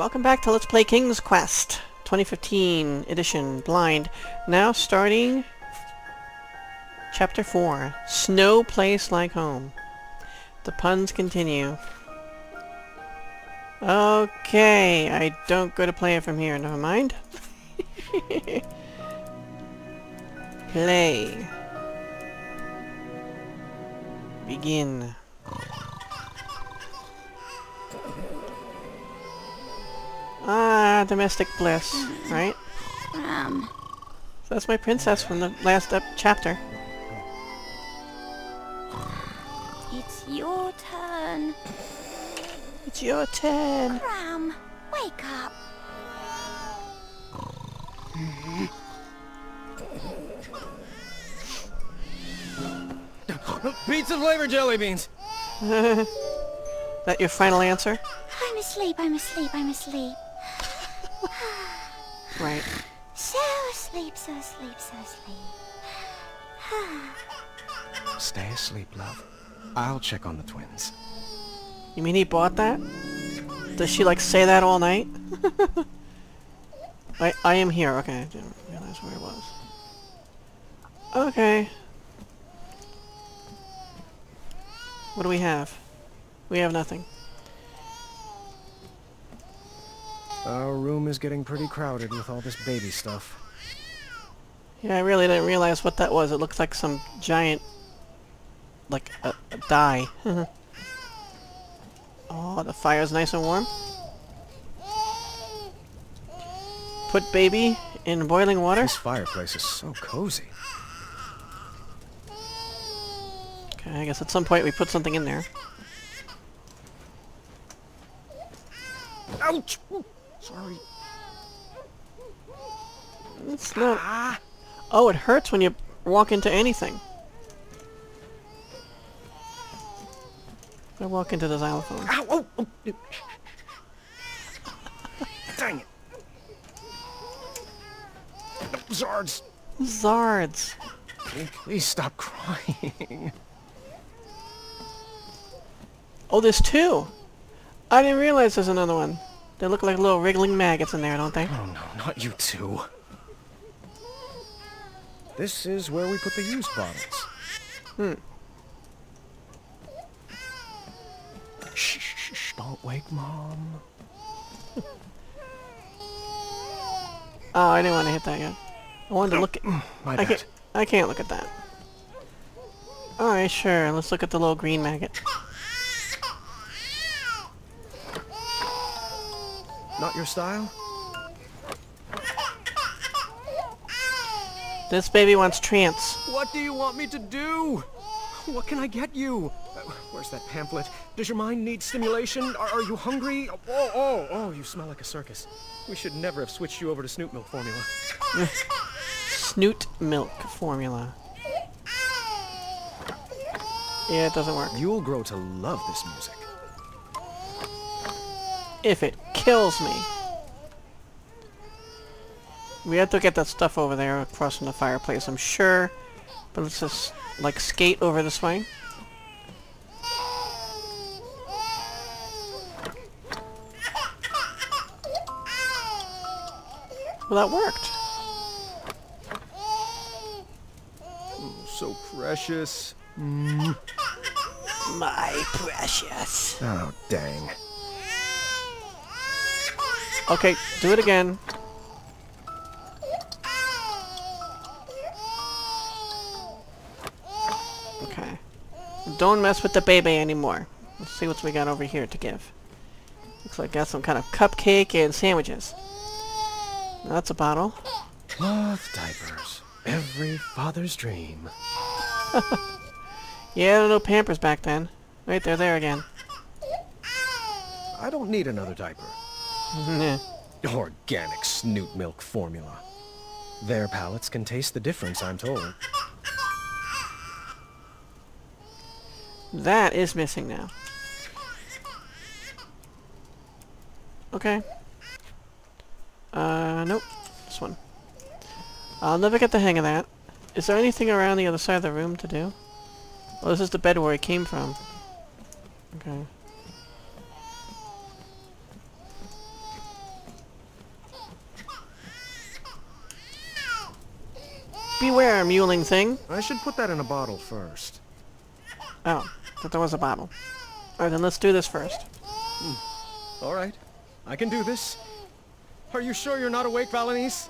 Welcome back to Let's Play King's Quest 2015 edition blind. Now starting chapter 4, Snow Place Like Home. The puns continue. Okay, I don't go to play it from here, never mind. Play. Begin. Ah, domestic bliss, right? So that's my princess from the last chapter. It's your turn. It's your turn. Graham, wake up. Pizza flavor jelly beans. That your final answer? I'm asleep. I'm asleep. I'm asleep. Right. So asleep, so asleep, so asleep. Stay asleep, love. I'll check on the twins. You mean he bought that? Does she like say that all night? I am here. Okay, I didn't realize where it was. Okay. What do we have? We have nothing. Our room is getting pretty crowded with all this baby stuff. Yeah, I really didn't realize what that was. It looks like some giant... like a dye. Oh, the fire's nice and warm. Put baby in boiling water? This fireplace is so cozy. Okay, I guess at some point we put something in there. Ouch! Sorry. It's not... Ah. Oh, it hurts when you walk into anything. I walk into the xylophone. Ow! Oh, oh. Dang it! Zards! Zards! Please stop crying. Oh, there's two! I didn't realize there's another one. They look like little wriggling maggots in there, don't they? Oh no, not you two. This is where we put the used bottles. Hmm. Shh, shh, shh, don't wake Mom. Oh, I didn't want to hit that yet. I wanted to look at... My bad. I can't look at that. Alright, sure, let's look at the little green maggot. Not your style? This baby wants trance. What do you want me to do? What can I get you? Where's that pamphlet? Does your mind need stimulation? Are you hungry? Oh, you smell like a circus. We should never have switched you over to snoot milk formula. Snoot milk formula. Yeah, it doesn't work. You'll grow to love this music. If it kills me. We have to get that stuff over there across from the fireplace, I'm sure. But let's just, like, skate over this way. Well, that worked. Oh, so precious. Mm. My precious. Oh, dang. Okay, do it again. Okay. Don't mess with the baby anymore. Let's see what we got over here to give. Looks like I got some kind of cupcake and sandwiches. That's a bottle. Cloth diapers. Every father's dream. Yeah, there were no Pampers back then. Wait, they're there again. I don't need another diaper. Organic snoot milk formula. Their palates can taste the difference, I'm told. That is missing now. Okay. Nope. This one. I'll never get the hang of that. Is there anything around the other side of the room to do? Oh, this is the bed where it came from. Okay. Beware, mewling thing. I should put that in a bottle first. Oh, thought there was a bottle. Alright, then let's do this first. Alright, I can do this. Are you sure you're not awake, Valanice?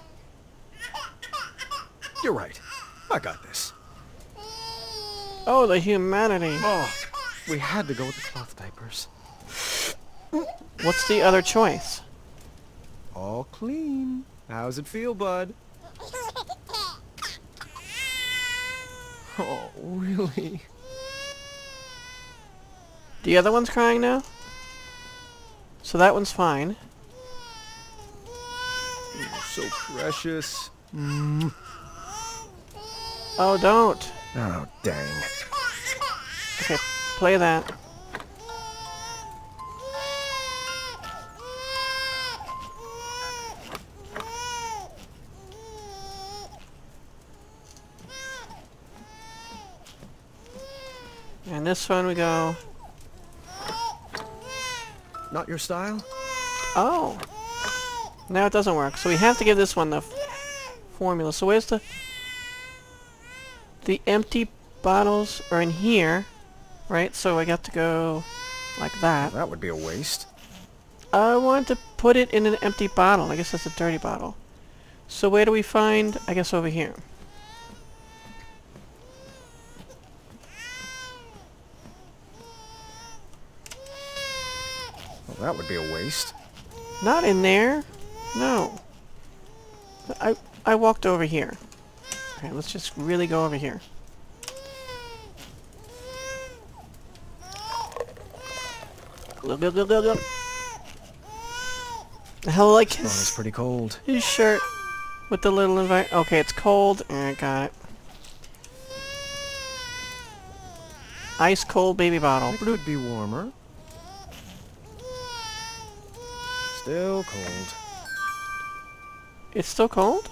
You're right. I got this. Oh, the humanity. Oh, we had to go with the cloth diapers. What's the other choice? All clean. How's it feel, bud? Oh, really? The other one's crying now? So that one's fine. You're so precious. Oh, don't. Oh, dang. Okay, play that. And this one we go... Not your style? Oh! Now it doesn't work. So we have to give this one the formula. So where's the... The empty bottles are in here, right? So I got to go like that. Well, that would be a waste. I want to put it in an empty bottle. I guess that's a dirty bottle. So where do we find... I guess over here. That would be a waste. Not in there. No. I walked over here. Okay, let's just really go over here. Go, go, go, go, go. The hell, like his... It's pretty cold. His shirt with the little invite. Okay, it's cold. I got it. Ice cold baby bottle. It would be warmer. Still cold. It's still cold?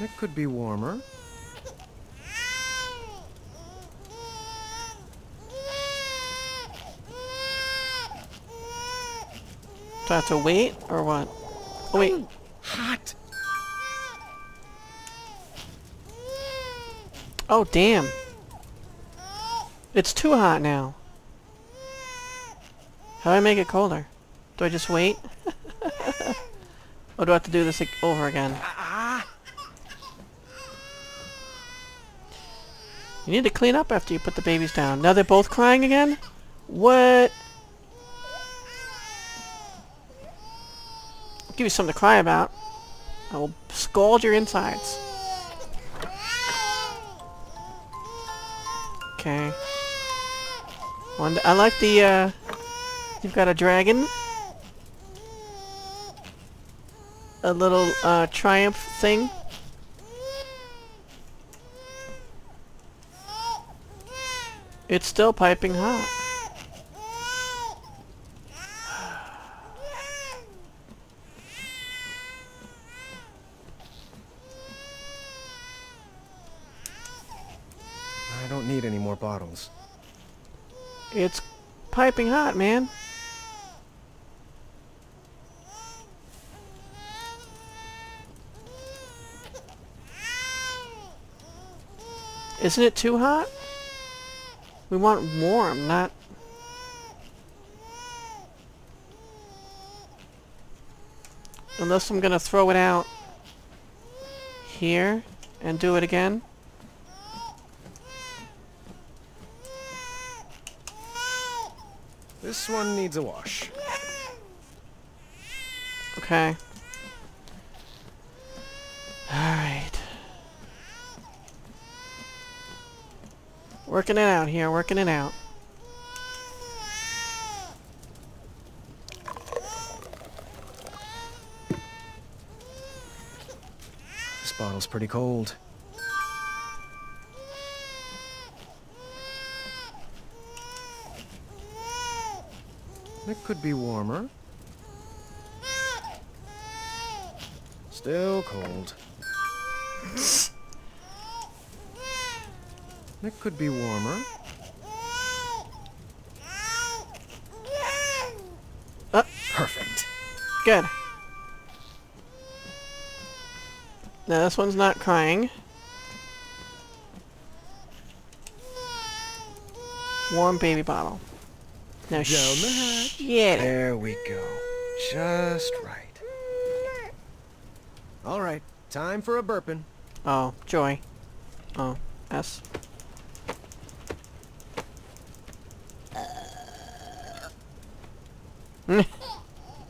It could be warmer. Do I have to wait or what? Oh wait. Hot. Oh damn. It's too hot now. How do I make it colder? Do I just wait? Or do I have to do this over again? You need to clean up after you put the babies down. Now they're both crying again? What? I'll give you something to cry about. I will scald your insides. Okay. I like the, you've got a dragon. A little triumph thing. It's still piping hot. I don't need any more bottles. It's piping hot, man. Isn't it too hot? We want warm, not... Unless I'm gonna throw it out here and do it again. This one needs a wash. Okay. Working it out here, working it out. This bottle's pretty cold. It could be warmer. Still cold. It could be warmer. Perfect. Good. No, this one's not crying. Warm baby bottle. No shit. There we go. Just right. Alright, time for a burping. Oh, joy. Oh, S.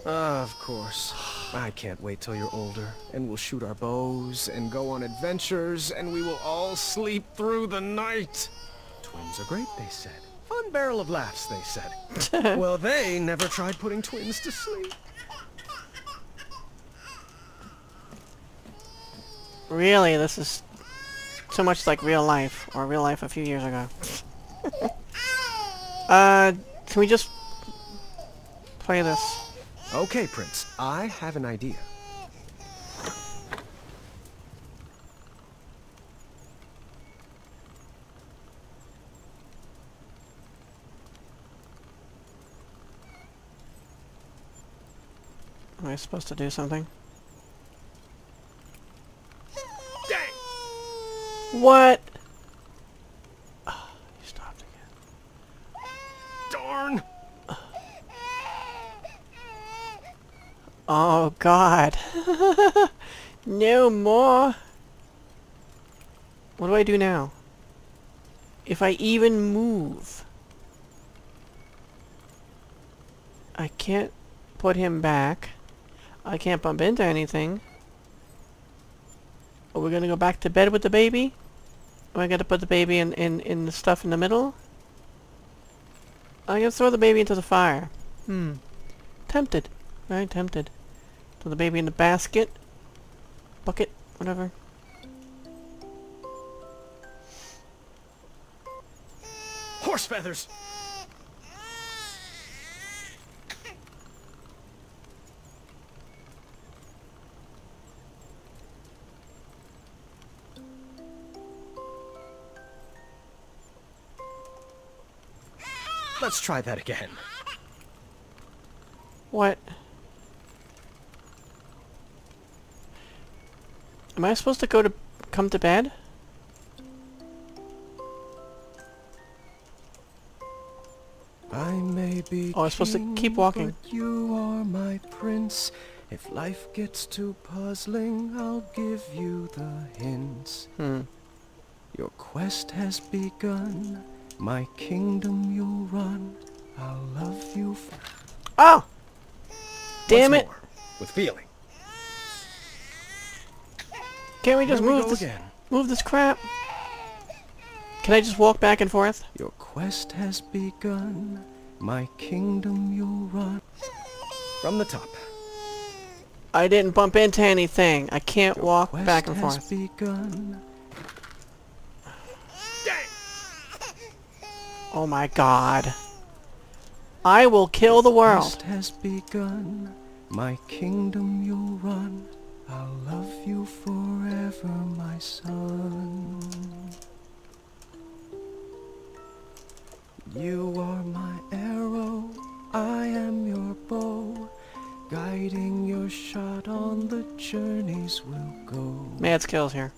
Of course. I can't wait till you're older, and we'll shoot our bows, and go on adventures, and we will all sleep through the night. Twins are great, they said. Fun barrel of laughs, they said. Well, they never tried putting twins to sleep. Really, this is so much like real life, or real life a few years ago. Can we just play this? Okay, Prince, I have an idea. Am I supposed to do something? Dang! What? Oh, you stopped again. Darn! Oh God. No more. What do I do now? If I even move, I can't put him back. I can't bump into anything. Are we gonna go back to bed with the baby? Am I gonna put the baby in the stuff in the middle? I'm gonna throw the baby into the fire. Tempted. Very tempted. Put the baby in the basket, bucket, whatever. Horse feathers. Let's try that again. What? Am I supposed to come to bed? I may be. Oh, I'm supposed to keep walking. You are my prince. If life gets too puzzling, I'll give you the hints. Your quest has begun. My kingdom you'll run. I'll love you. Oh! Damn it! Once more, with feeling. Can't we just move this crap? Can I just walk back and forth? Your quest has begun. My kingdom you'll run. From the top. I didn't bump into anything. I can't walk back and forth. Your quest has begun. Dang. Oh my God. I will kill the world. Your quest has begun. My kingdom you'll run. I'll love you forever, my son. You are my arrow, I am your bow, guiding your shot on the journeys we'll go. Mad skills here.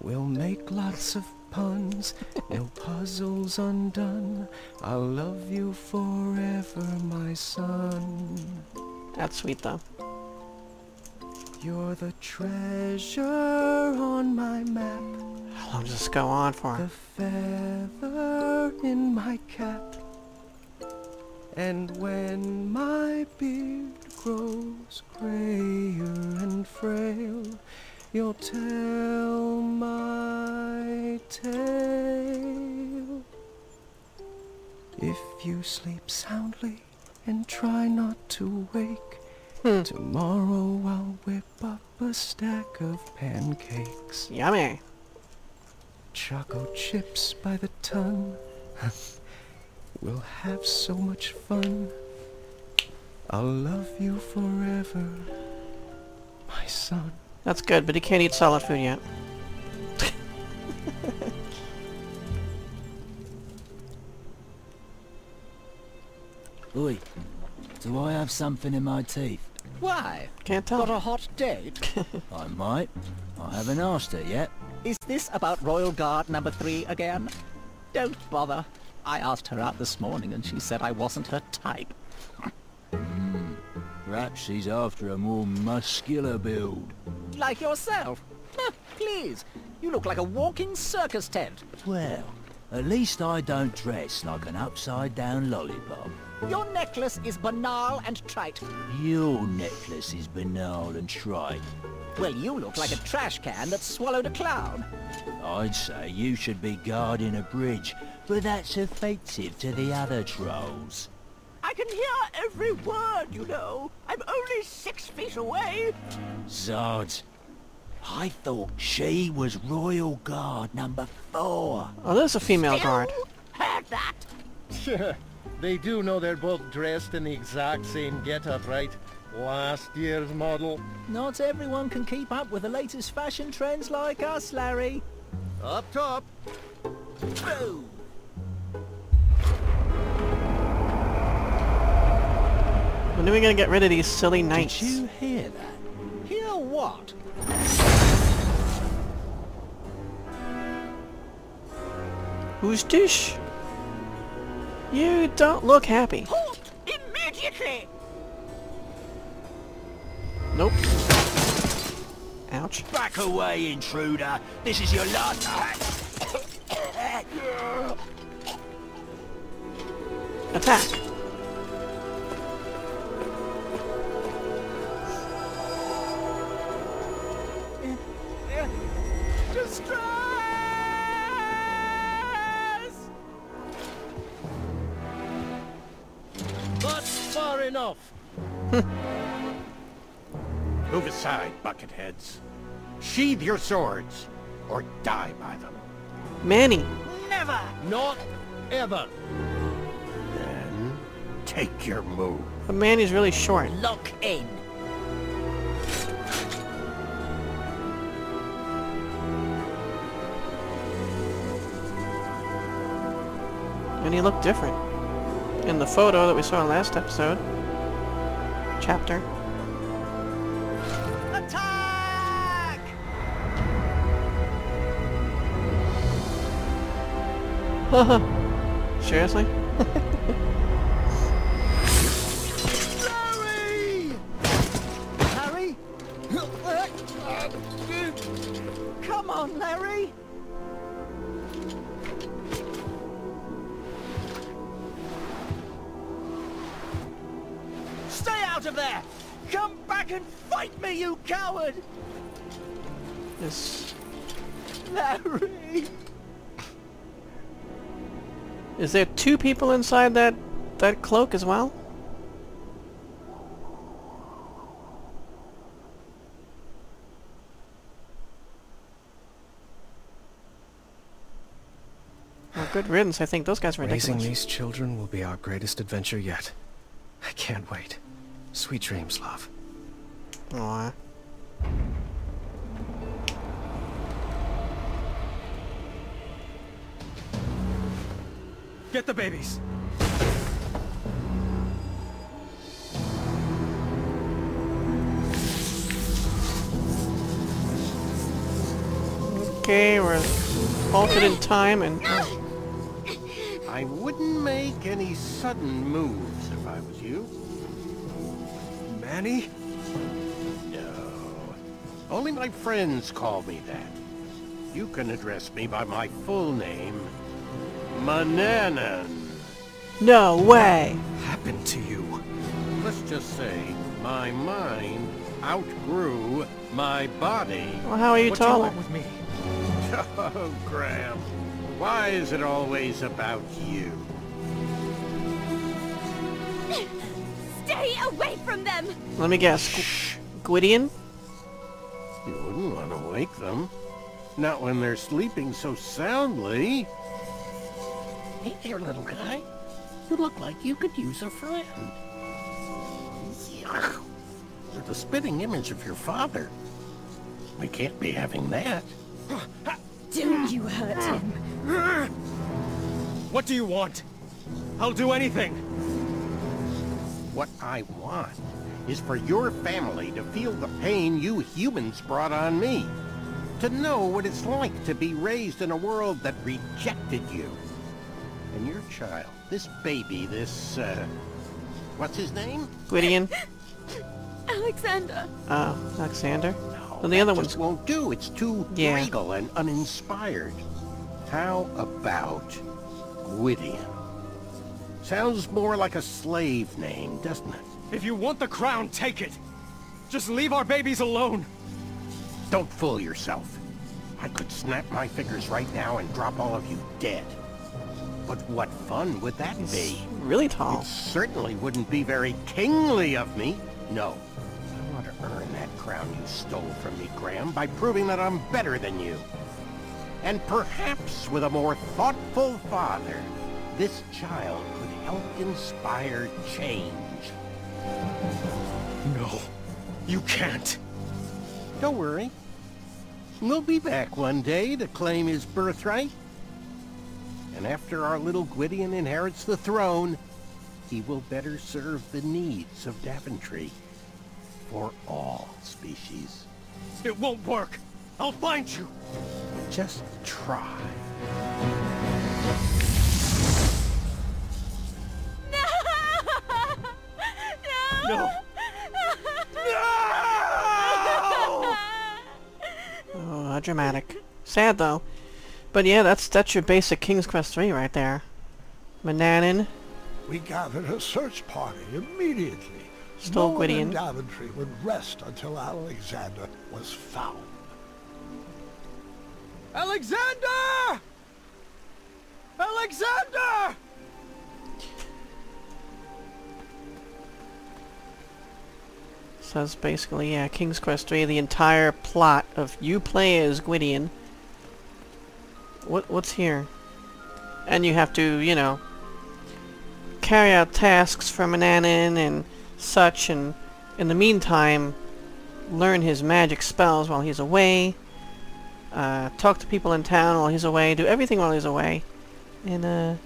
We'll make lots of puns, no puzzles undone. I'll love you forever, my son. That's sweet, though. You're the treasure on my map. How long does this go on for? The feather in my cap. And when my beard grows grayer and frail, you'll tell my tale. If you sleep soundly and try not to wake, tomorrow I'll whip up a stack of pancakes. Yummy. Choco chips by the ton. We'll have so much fun. I'll love you forever, my son. That's good, but he can't eat solid food yet. Oi, do I have something in my teeth? Why? Can't tell. Got a hot date? I might. I I haven't asked her yet. Is this about Royal Guard number 3 again? Don't bother. I asked her out this morning and she said I wasn't her type. Perhaps she's after a more muscular build. Like yourself? Please, you look like a walking circus tent. Well, at least I don't dress like an upside-down lollipop. Your necklace is banal and trite. Your necklace is banal and trite. Well, you look like a trash can that swallowed a clown. I'd say you should be guarding a bridge, but that's offensive to the other trolls. I can hear every word, you know. I'm only 6 feet away. Zards. I thought she was Royal Guard number 4. Oh, there's a female guard. Heard that? Sure. They do know they're both dressed in the exact same getup, right? Last year's model. Not everyone can keep up with the latest fashion trends like us, Larry. Up top. Boom. When are we gonna get rid of these silly knights? Did you hear that? Hear what? Who's dish? You don't look happy. Halt immediately! Nope. Ouch. Back away, intruder. This is your last time. Attack. Destroy! Far enough. Move aside, bucketheads. Sheathe your swords, or die by them. Manny. Never. Not ever. Then take your move. But Manny's really short. Lock in. And he looked different. In the photo that we saw last episode. Chapter. Attack! Seriously? Larry! Larry? Come on, Larry! Of there! Come back and fight me, you coward! Yes. Larry! Is there 2 people inside that cloak as well? Well, good riddance, I think. Those guys are ridiculous. Raising these children will be our greatest adventure yet. I can't wait. Sweet dreams, love. Aww. Get the babies! Okay, we're halted in time and... I wouldn't make any sudden moves if I was you. Manny? No. Only my friends call me that. You can address me by my full name, Manannan. No way! What happened to you? Let's just say, my mind outgrew my body. Well, how are you taller? What's wrong with me? Oh, Graham. Why is it always about you? Stay away from them! Let me guess. Shh. Gwydion? You wouldn't want to wake them. Not when they're sleeping so soundly. Hey there, little guy. You look like you could use a friend. You're the spitting image of your father. We can't be having that. Don't you hurt him. What do you want? I'll do anything. What I want is for your family to feel the pain you humans brought on me. to know what it's like to be raised in a world that rejected you. And your child, this baby, this, what's his name? Gwydion. Alexander. Oh, Alexander? No, well, the other ones won't do. It's too regal and uninspired. How about Gwydion? Sounds more like a slave name, doesn't it? If you want the crown, take it. Just leave our babies alone. Don't fool yourself. I could snap my fingers right now and drop all of you dead. But what fun would that be? Really tall. It certainly wouldn't be very kingly of me. No. I want to earn that crown you stole from me, Graham, by proving that I'm better than you. And perhaps with a more thoughtful father, this child could help inspire change. No, you can't. Don't worry. We'll be back one day to claim his birthright. And after our little Gwydion inherits the throne, he will better serve the needs of Daventry for all species. It won't work. I'll find you. Just try. No! No! No! Oh, how dramatic. Sad though. But yeah, that's your basic King's Quest 3 right there. Manannan. We gathered a search party immediately. Stole Gwydion. No one in Daventry would rest until Alexander was found. Alexander! Alexander! So that's basically, yeah, King's Quest 3, the entire plot of you play as Gwydion. What's here? And you have to, you know, carry out tasks from Manannan and such, and in the meantime, learn his magic spells while he's away. Talk to people in town while he's away, do everything while he's away, and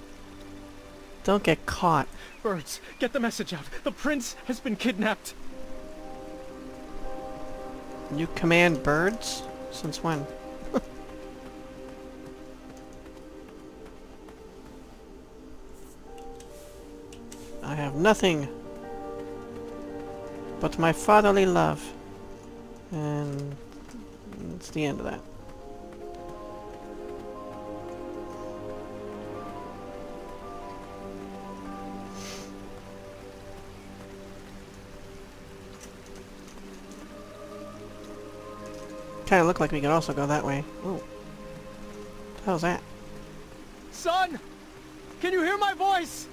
don't get caught. Birds, get the message out. The prince has been kidnapped. You command birds? Since when? I have nothing but my fatherly love. And it's the end of that. Kinda look like we could also go that way. Ooh. How's that? Son! Can you hear my voice?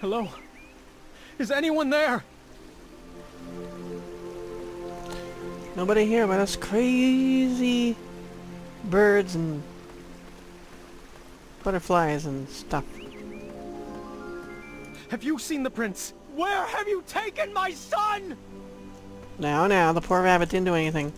Hello? Is anyone there? Nobody here but us crazy birds and butterflies and stuff. Have you seen the prince? Where have you taken my son? Now, now, the poor rabbit didn't do anything.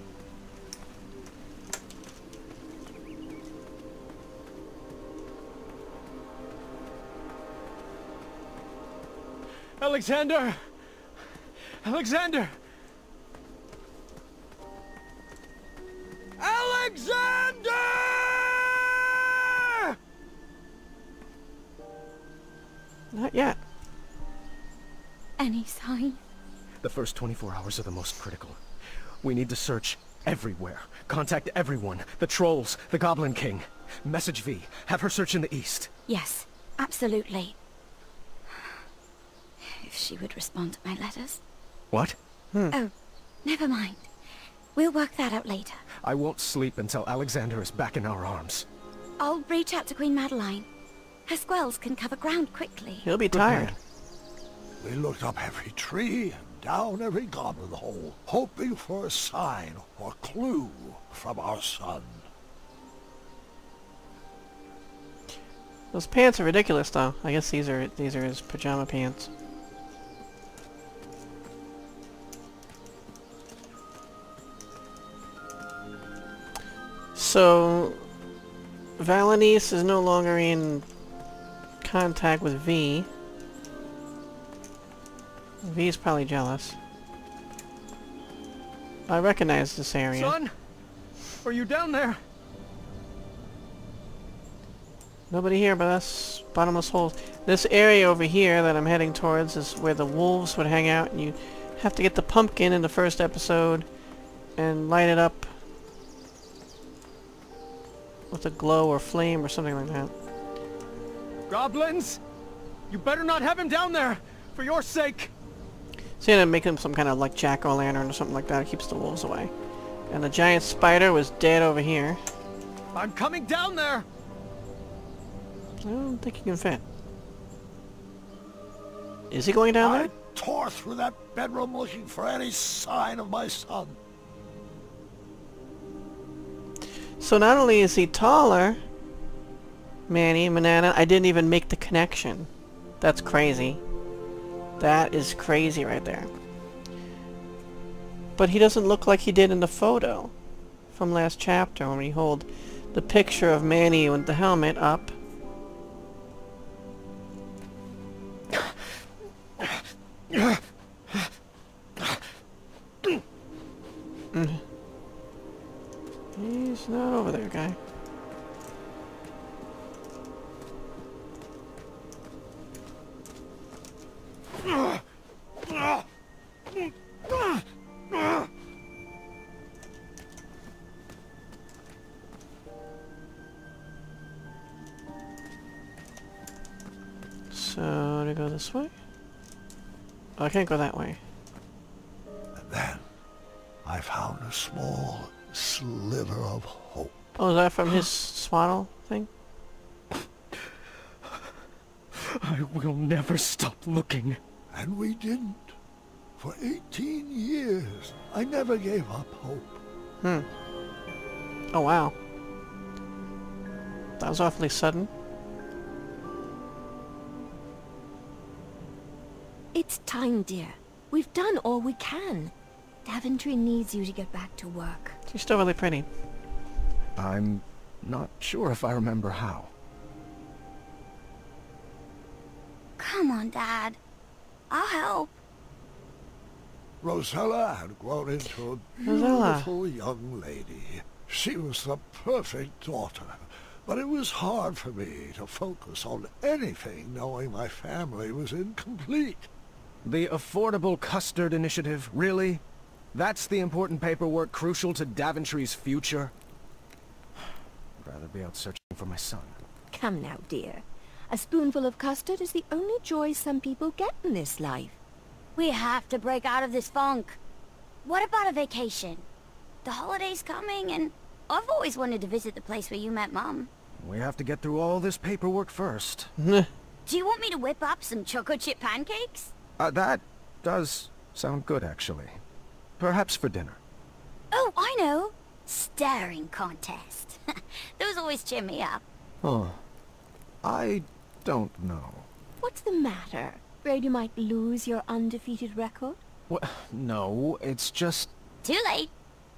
Alexander! Alexander! Alexander! Not yet. Any sign? The first 24 hours are the most critical. We need to search everywhere. Contact everyone. The trolls, the Goblin King. Message V. Have her search in the east. Yes, absolutely. If she would respond to my letters. What? Oh, never mind. We'll work that out later. I won't sleep until Alexander is back in our arms. I'll reach out to Queen Madeline. Her squirrels can cover ground quickly. He'll be tired. We looked up every tree, down every goblin hole, hoping for a sign or clue from our son. Those pants are ridiculous, though. I guess these are his pajama pants. So Valanice is no longer in contact with V. V's probably jealous. I recognize this area. Son, Are you down there? Nobody here but us. Bottomless holes. This area over here that I'm heading towards is where the wolves would hang out, and you have to get the pumpkin in the first episode and light it up with a glow or flame or something like that. Goblins! You better not have him down there! For your sake! So you had to make him some kind of like jack-o'-lantern or something like that. It keeps the wolves away. And the giant spider was dead over here. I'm coming down there! I don't think he can fit. Is he going down there? I tore through that bedroom looking for any sign of my son. So not only is he taller, Manny, Manannan, I didn't even make the connection. That's crazy. That is crazy right there. But he doesn't look like he did in the photo from last chapter when we hold the picture of Manny with the helmet up. He's not over there, guy. So, to go this way? Oh, I can't go that way. And then, I found a small sliver of hope. Oh, is that from his swaddle thing? I will never stop looking. And we didn't. For 18 years, I never gave up hope. Hmm. Oh, wow. That was awfully sudden. It's time, dear. We've done all we can. Daventry needs you to get back to work. You're still really pretty. I'm not sure if I remember how. Come on, Dad. I'll help. Rosella had grown into a beautiful young lady. She was the perfect daughter, but it was hard for me to focus on anything knowing my family was incomplete. The Affordable Custard Initiative, really? That's the important paperwork crucial to Daventry's future? I'd rather be out searching for my son. Come now, dear. A spoonful of custard is the only joy some people get in this life. We have to break out of this funk. What about a vacation? The holiday's coming, and I've always wanted to visit the place where you met Mom. We have to get through all this paperwork first. Do you want me to whip up some chocolate chip pancakes? That does sound good, actually. Perhaps for dinner. Oh, I know. Staring contest. Those always cheer me up. Oh, I don't know. What's the matter? Afraid you might lose your undefeated record? Well, no, it's just... Too late!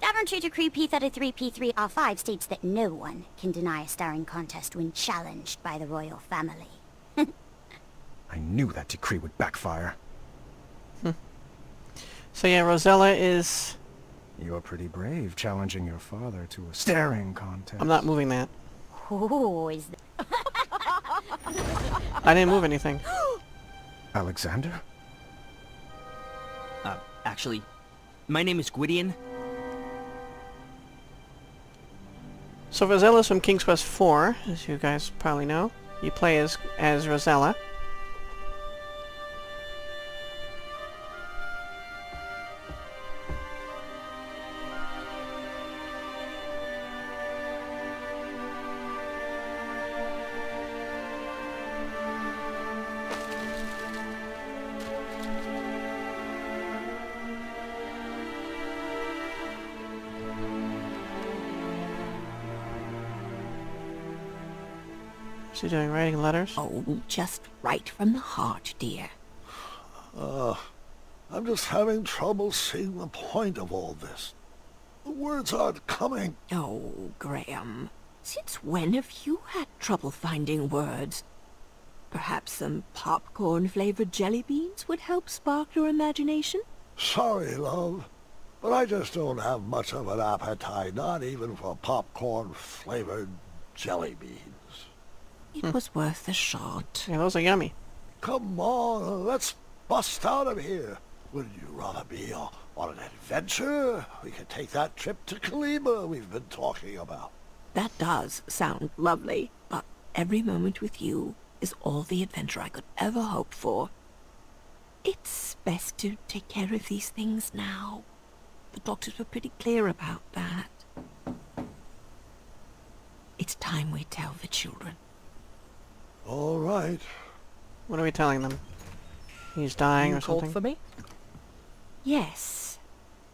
Daventry Decree P33P3R5 states that no one can deny a staring contest when challenged by the royal family. I knew that decree would backfire. So yeah, Rosella is... You're pretty brave challenging your father to a staring contest. I'm not moving that. Oh, is that... I didn't move anything. Alexander? Actually, my name is Gwydion. So Rosella's from King's Quest 4, as you guys probably know. You play as Rosella. She doing writing letters? Oh, just right from the heart, dear. I'm just having trouble seeing the point of all this. The words aren't coming. Oh, Graham. Since when have you had trouble finding words? Perhaps some popcorn-flavored jelly beans would help spark your imagination? Sorry, love. But I just don't have much of an appetite, not even for popcorn-flavored jelly beans. It was worth a shot. Yeah, those are yummy. Come on, let's bust out of here. Would you rather be on an adventure? We could take that trip to Kalima we've been talking about. That does sound lovely, but every moment with you is all the adventure I could ever hope for. It's best to take care of these things now. The doctors were pretty clear about that. It's time we tell the children. All right. What are we telling them? He's dying or something? You called for me? Yes.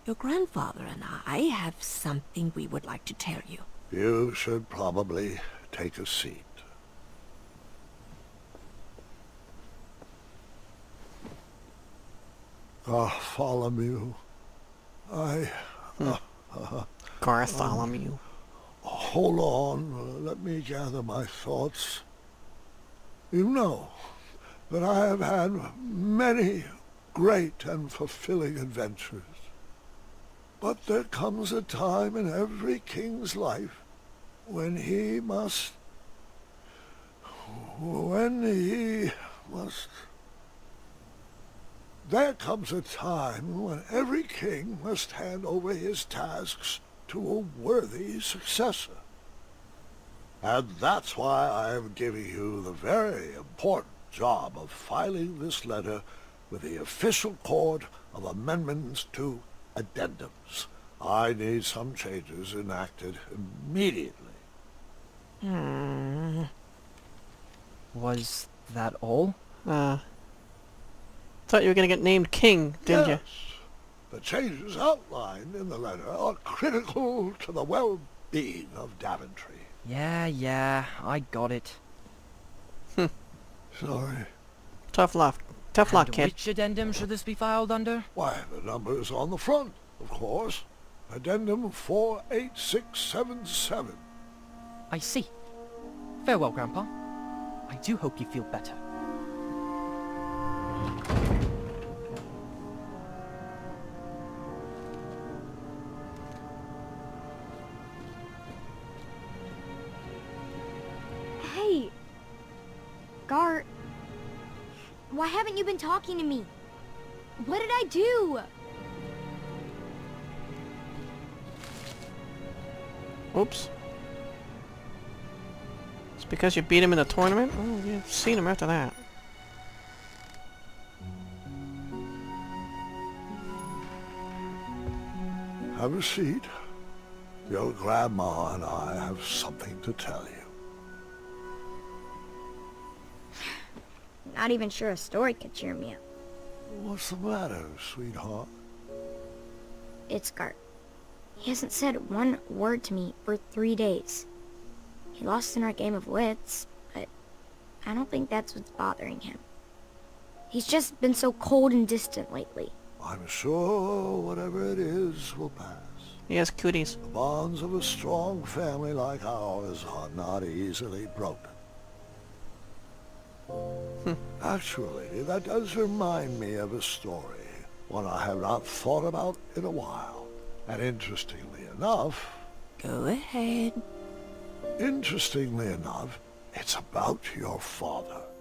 Your grandfather and I have something we would like to tell you. You should probably take a seat. Bartholomew. Gartholomew. Hold on, let me gather my thoughts. You know that I have had many great and fulfilling adventures. But there comes a time in every king's life when he must... There comes a time when every king must hand over his tasks to a worthy successor. And that's why I am giving you the very important job of filing this letter with the official court of amendments to addendums. I need some changes enacted immediately. Hmm. Was that all? Thought you were going to get named king, didn't you? The changes outlined in the letter are critical to the well-being of Daventry. Yeah, I got it. Sorry. Tough luck, kid. Which addendum should this be filed under? Why, the number is on the front, of course. Addendum 48677. I see. Farewell, Grandpa. I do hope you feel better. Hey, Gar... Why haven't you been talking to me? What did I do? Oops. It's because you beat him in the tournament? Oh, you've seen him after that. Have a seat. Your grandma and I have something to tell you. Not even sure a story could cheer me up. What's the matter, sweetheart? It's Gart. He hasn't said one word to me for 3 days. He lost in our game of wits, but I don't think that's what's bothering him. He's just been so cold and distant lately. I'm sure whatever it is will pass. He has cooties. The bonds of a strong family like ours are not easily broken. Actually, that does remind me of a story, one I have not thought about in a while. And interestingly enough, it's about your father.